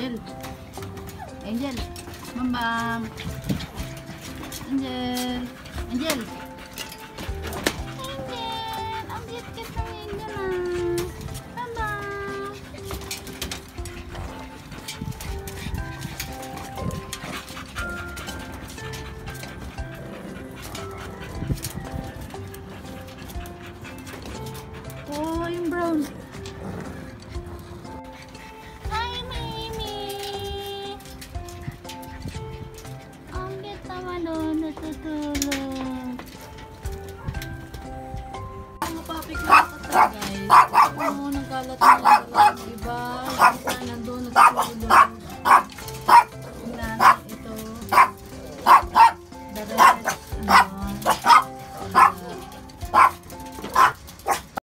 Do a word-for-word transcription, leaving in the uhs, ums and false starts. Angel. Angel. Mamba. Angel. Angel. Guys, oh, nagkalat na lang iba.